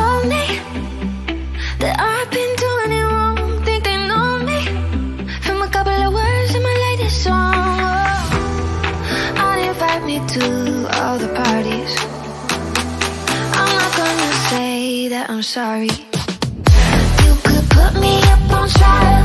told me that I've been doing it wrong. Think they know me from a couple of words in my latest song. Oh, I'll invite me to all the parties. I'm not gonna say that I'm sorry. You could put me up on trial.